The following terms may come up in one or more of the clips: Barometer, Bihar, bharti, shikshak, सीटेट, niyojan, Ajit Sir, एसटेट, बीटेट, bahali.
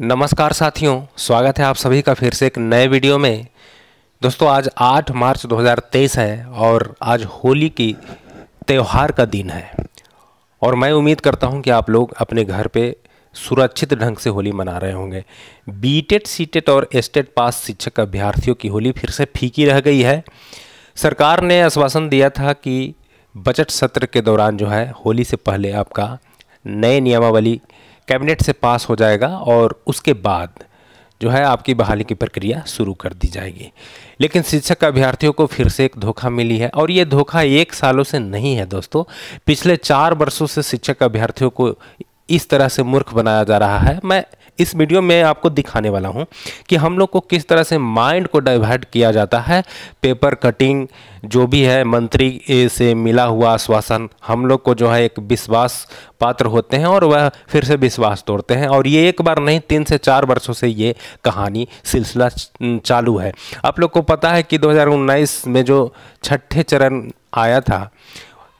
नमस्कार साथियों, स्वागत है आप सभी का फिर से एक नए वीडियो में। दोस्तों आज 8 मार्च 2023 है और आज होली की त्यौहार का दिन है और मैं उम्मीद करता हूं कि आप लोग अपने घर पे सुरक्षित ढंग से होली मना रहे होंगे। बीटेट, सीटेट और एसटेट पास शिक्षक अभ्यर्थियों की होली फिर से फीकी रह गई है। सरकार ने आश्वासन दिया था कि बजट सत्र के दौरान जो है होली से पहले आपका नए नियमावली कैबिनेट से पास हो जाएगा और उसके बाद जो है आपकी बहाली की प्रक्रिया शुरू कर दी जाएगी। लेकिन शिक्षक अभ्यर्थियों को फिर से एक धोखा मिली है और ये धोखा एक सालों से नहीं है दोस्तों, पिछले 4 वर्षों से शिक्षक अभ्यर्थियों को इस तरह से मूर्ख बनाया जा रहा है। मैं इस वीडियो में आपको दिखाने वाला हूं कि हम लोग को किस तरह से माइंड को डाइवर्ट किया जाता है। पेपर कटिंग जो भी है, मंत्री से मिला हुआ आश्वासन, हम लोग को जो है एक विश्वास पात्र होते हैं और वह फिर से विश्वास तोड़ते हैं। और ये एक बार नहीं, 3 से 4 वर्षों से ये कहानी सिलसिला चालू है। आप लोग को पता है कि 2019 में जो छठे चरण आया था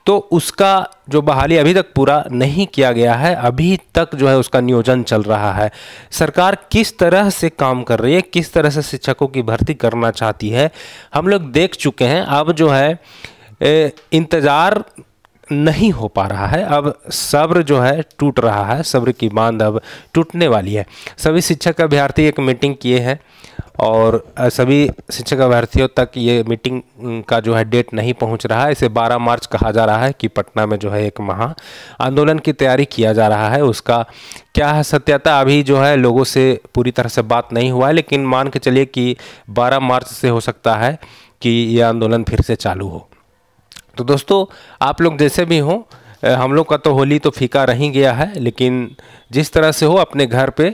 तो उसका जो बहाली अभी तक पूरा नहीं किया गया है, अभी तक जो है उसका नियोजन चल रहा है। सरकार किस तरह से काम कर रही है, किस तरह से शिक्षकों की भर्ती करना चाहती है हम लोग देख चुके हैं। अब जो है इंतज़ार नहीं हो पा रहा है, अब सब्र जो है टूट रहा है, सब्र की बांध अब टूटने वाली है। सभी शिक्षक अभ्यर्थी एक मीटिंग किए हैं और सभी शिक्षक अभ्यर्थियों तक ये मीटिंग का जो है डेट नहीं पहुंच रहा है। इसे 12 मार्च कहा जा रहा है कि पटना में जो है एक महा आंदोलन की तैयारी किया जा रहा है। उसका क्या है सत्यता अभी जो है लोगों से पूरी तरह से बात नहीं हुआ है, लेकिन मान के चलिए कि 12 मार्च से हो सकता है कि ये आंदोलन फिर से चालू हो। तो दोस्तों आप लोग जैसे भी हों, हम लोग का तो होली तो फीका रह गया है, लेकिन जिस तरह से हो अपने घर पर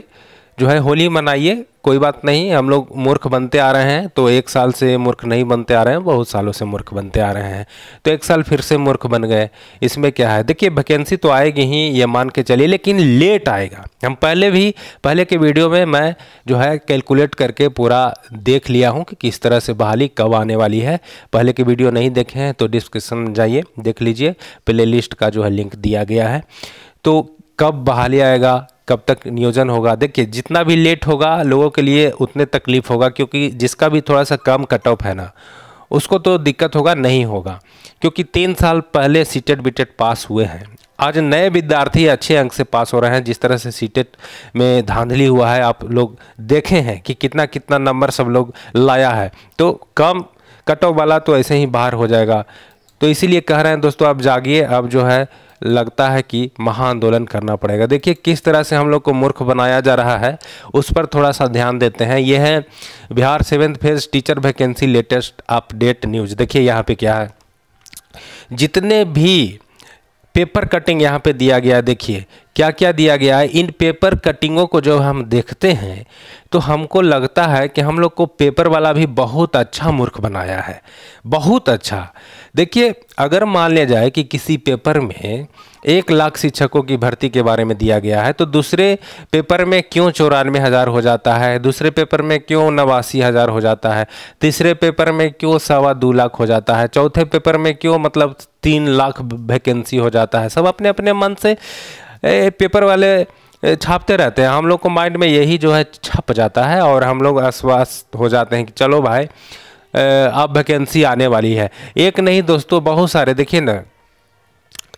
जो है होली मनाइए। कोई बात नहीं, हम लोग मूर्ख बनते आ रहे हैं तो एक साल से मूर्ख नहीं बनते आ रहे हैं, बहुत सालों से मूर्ख बनते आ रहे हैं तो एक साल फिर से मूर्ख बन गए, इसमें क्या है। देखिए वैकेंसी तो आएगी ही, ये मान के चलिए, लेकिन लेट आएगा। हम पहले के वीडियो में मैं जो है कैलकुलेट करके पूरा देख लिया हूँ कि किस तरह से बहाली कब आने वाली है। पहले के वीडियो नहीं देखे हैं तो डिस्क्रिप्शन में जाइए, देख लीजिए, प्ले लिस्ट का जो है लिंक दिया गया है। तो कब बहाली आएगा, कब तक नियोजन होगा, देखिए जितना भी लेट होगा लोगों के लिए उतने तकलीफ होगा, क्योंकि जिसका भी थोड़ा सा कम कट ऑफ है ना उसको तो दिक्कत होगा नहीं होगा, क्योंकि 3 साल पहले सीटेट बीटेट पास हुए हैं। आज नए विद्यार्थी अच्छे अंक से पास हो रहे हैं। जिस तरह से सीटेट में धांधली हुआ है आप लोग देखे हैं कि कितना कितना नंबर सब लोग लाया है, तो कम कट ऑफ वाला तो ऐसे ही बाहर हो जाएगा। तो इसीलिए कह रहे हैं दोस्तों आप जागिए, अब जो है लगता है कि महाआंदोलन करना पड़ेगा। देखिए किस तरह से हम लोग को मूर्ख बनाया जा रहा है, उस पर थोड़ा सा ध्यान देते हैं। यह है Bihar 7th phase teacher vacancy latest update news. देखिए यहाँ पे क्या है, जितने भी पेपर कटिंग यहाँ पे दिया गया है, देखिए क्या क्या दिया गया है। इन पेपर कटिंगों को जब हम देखते हैं तो हमको लगता है कि हम लोग को पेपर वाला भी बहुत अच्छा मूर्ख बनाया है, बहुत अच्छा। देखिए अगर मान लिया जाए कि किसी पेपर में 1 लाख शिक्षकों की भर्ती के बारे में दिया गया है तो दूसरे पेपर में क्यों 94,000 हो जाता है, दूसरे पेपर में क्यों 89,000 हो जाता है, तीसरे पेपर में क्यों 2.25 लाख हो जाता है, चौथे पेपर में क्यों मतलब 3 लाख वैकेंसी हो जाता है। सब अपने अपने मन से पेपर वाले छापते रहते हैं। हम लोग को माइंड में यही जो है छप जाता है और हम लोग आश्वस्त हो जाते हैं कि चलो भाई अब वैकेंसी आने वाली है। एक नहीं दोस्तों, बहुत सारे, देखिए ना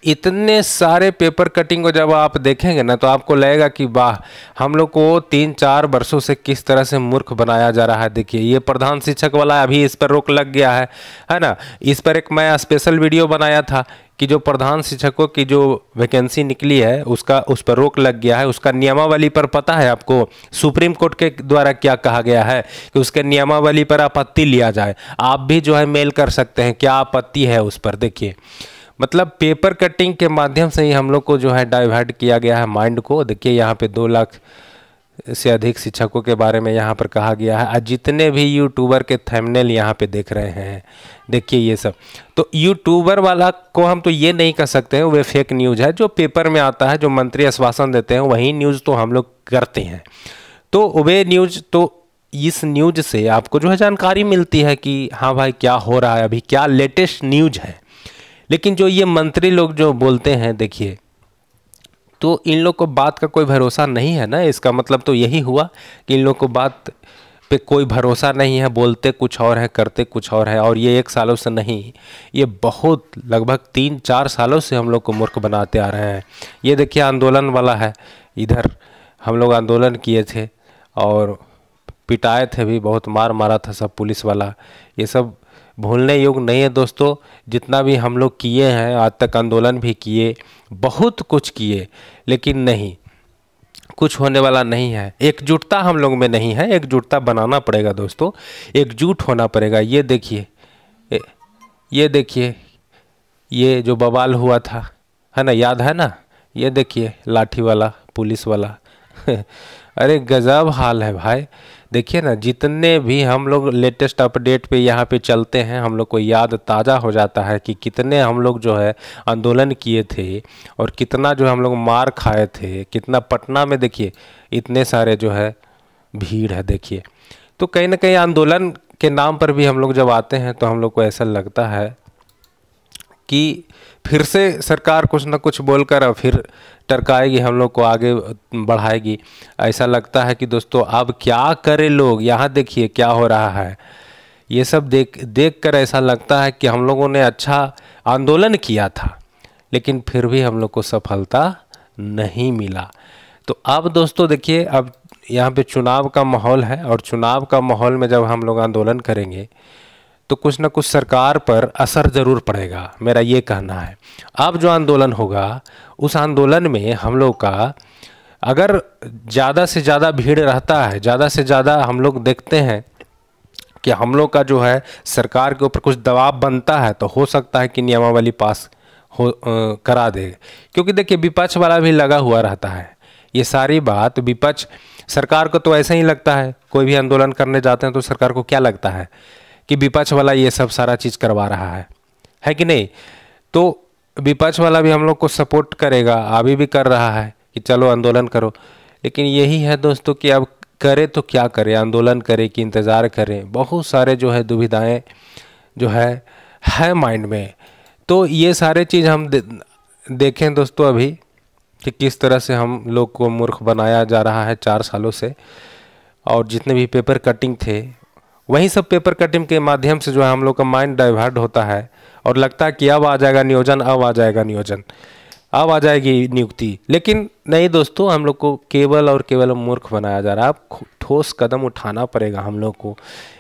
इतने सारे पेपर कटिंग को जब आप देखेंगे ना तो आपको लगेगा कि वाह, हम लोग को 3-4 वर्षों से किस तरह से मूर्ख बनाया जा रहा है। देखिए ये प्रधान शिक्षक वाला, अभी इस पर रोक लग गया है ना। इस पर एक मैं स्पेशल वीडियो बनाया था कि जो प्रधान शिक्षकों की जो वैकेंसी निकली है उसका, उस पर रोक लग गया है। उसका नियमावली पर पता है आपको सुप्रीम कोर्ट के द्वारा क्या कहा गया है कि उसके नियमावली पर आपत्ति लिया जाए। आप भी जो है मेल कर सकते हैं क्या आपत्ति है उस पर। देखिए मतलब पेपर कटिंग के माध्यम से ही हम लोग को जो है डाइवर्ट किया गया है माइंड को। देखिए यहाँ पे 2 लाख से अधिक शिक्षकों के बारे में यहाँ पर कहा गया है। आज जितने भी यूट्यूबर के थंबनेल यहाँ पे देख रहे हैं, देखिए ये सब, तो यूट्यूबर वाला को हम तो ये नहीं कह सकते हैं वे फेक न्यूज़ है। जो पेपर में आता है, जो मंत्री आश्वासन देते हैं वही न्यूज़ तो हम लोग करते हैं, तो वे न्यूज़, तो इस न्यूज़ से आपको जो है जानकारी मिलती है कि हाँ भाई क्या हो रहा है, अभी क्या लेटेस्ट न्यूज़ है। लेकिन जो ये मंत्री लोग जो बोलते हैं, देखिए तो इन लोग को बात का कोई भरोसा नहीं है ना। इसका मतलब तो यही हुआ कि इन लोग को बात पे कोई भरोसा नहीं है, बोलते कुछ और है करते कुछ और है। और ये एक सालों से नहीं, ये बहुत लगभग 3-4 सालों से हम लोग को मूर्ख बनाते आ रहे हैं। ये देखिए आंदोलन वाला है, इधर हम लोग आंदोलन किए थे और पिटाए थे भी, बहुत मार मारा था सब पुलिस वाला। ये सब भूलने योग्य नहीं है दोस्तों। जितना भी हम लोग किए हैं आज तक, आंदोलन भी किए, बहुत कुछ किए, लेकिन नहीं, कुछ होने वाला नहीं है। एकजुटता हम लोग में नहीं है, एकजुटता बनाना पड़ेगा दोस्तों, एकजुट होना पड़ेगा। ये देखिए, ये देखिए, ये जो बवाल हुआ था है ना, याद है ना, ये देखिए लाठी वाला पुलिस वाला अरे गजब हाल है भाई। देखिए ना, जितने भी हम लोग लेटेस्ट अपडेट पे यहाँ पे चलते हैं, हम लोग को याद ताज़ा हो जाता है कि कितने हम लोग जो है आंदोलन किए थे और कितना जो हम लोग मार खाए थे, कितना पटना में देखिए इतने सारे जो है भीड़ है। देखिए तो कहीं ना कहीं आंदोलन के नाम पर भी हम लोग जब आते हैं तो हम लोग को ऐसा लगता है कि फिर से सरकार कुछ ना कुछ बोलकर और फिर टरकाएगी, हम लोग को आगे बढ़ाएगी। ऐसा लगता है कि दोस्तों अब क्या करें लोग। यहाँ देखिए क्या हो रहा है, ये सब देख कर ऐसा लगता है कि हम लोगों ने अच्छा आंदोलन किया था, लेकिन फिर भी हम लोग को सफलता नहीं मिला। तो अब दोस्तों देखिए, अब यहाँ पे चुनाव का माहौल है और चुनाव का माहौल में जब हम लोग आंदोलन करेंगे तो कुछ ना कुछ सरकार पर असर ज़रूर पड़ेगा, मेरा ये कहना है। अब जो आंदोलन होगा उस आंदोलन में हम लोग का अगर ज़्यादा से ज़्यादा भीड़ रहता है, ज़्यादा से ज़्यादा हम लोग देखते हैं कि हम लोग का जो है सरकार के ऊपर कुछ दबाव बनता है, तो हो सकता है कि नियमावली पास करा दे। क्योंकि देखिए विपक्ष वाला भी लगा हुआ रहता है। ये सारी बात विपक्ष सरकार को तो ऐसे ही लगता है, कोई भी आंदोलन करने जाते हैं तो सरकार को क्या लगता है कि विपक्ष वाला ये सब सारा चीज़ करवा रहा है कि नहीं। तो विपक्ष वाला भी हम लोग को सपोर्ट करेगा, अभी भी कर रहा है कि चलो आंदोलन करो। लेकिन यही है दोस्तों कि अब करे तो क्या करे, आंदोलन करे कि इंतज़ार करें। बहुत सारे जो है दुविधाएं जो है माइंड में। तो ये सारे चीज़ हम देखें दोस्तों अभी कि किस तरह से हम लोग को मूर्ख बनाया जा रहा है 4 सालों से। और जितने भी पेपर कटिंग थे, वहीं सब पेपर कटिंग के माध्यम से जो है हम लोग का माइंड डाइवर्ट होता है और लगता है कि अब आ जाएगा नियोजन, अब आ जाएगा नियोजन, अब आ जाएगी नियुक्ति। लेकिन नहीं दोस्तों, हम लोग को केवल और केवल मूर्ख बनाया जा रहा है। अब ठोस कदम उठाना पड़ेगा हम लोग को,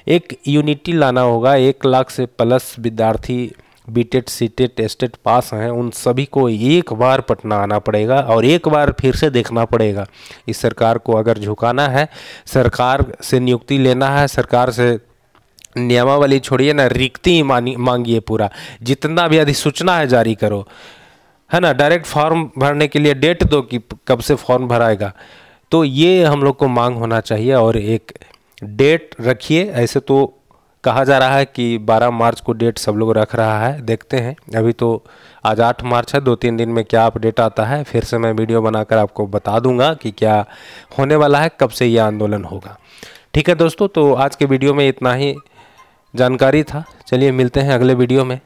एक यूनिटी लाना होगा। 1 लाख से प्लस विद्यार्थी बीटेट, सीटेट, एस्टेट पास हैं, उन सभी को एक बार पटना आना पड़ेगा और एक बार फिर से देखना पड़ेगा। इस सरकार को अगर झुकाना है, सरकार से नियुक्ति लेना है, सरकार से नियमावली छोड़िए ना, रिक्ति मांगिए। पूरा जितना भी अधिसूचना है जारी करो, है ना। डायरेक्ट फॉर्म भरने के लिए डेट दो कि कब से फॉर्म भराएगा। तो ये हम लोग को मांग होना चाहिए और एक डेट रखिए। ऐसे तो कहा जा रहा है कि 12 मार्च को डेट सब लोग रख रहा है, देखते हैं। अभी तो आज 8 मार्च है, 2-3 दिन में क्या अपडेट आता है फिर से मैं वीडियो बनाकर आपको बता दूंगा कि क्या होने वाला है, कब से यह आंदोलन होगा। ठीक है दोस्तों, तो आज के वीडियो में इतना ही जानकारी था। चलिए मिलते हैं अगले वीडियो में।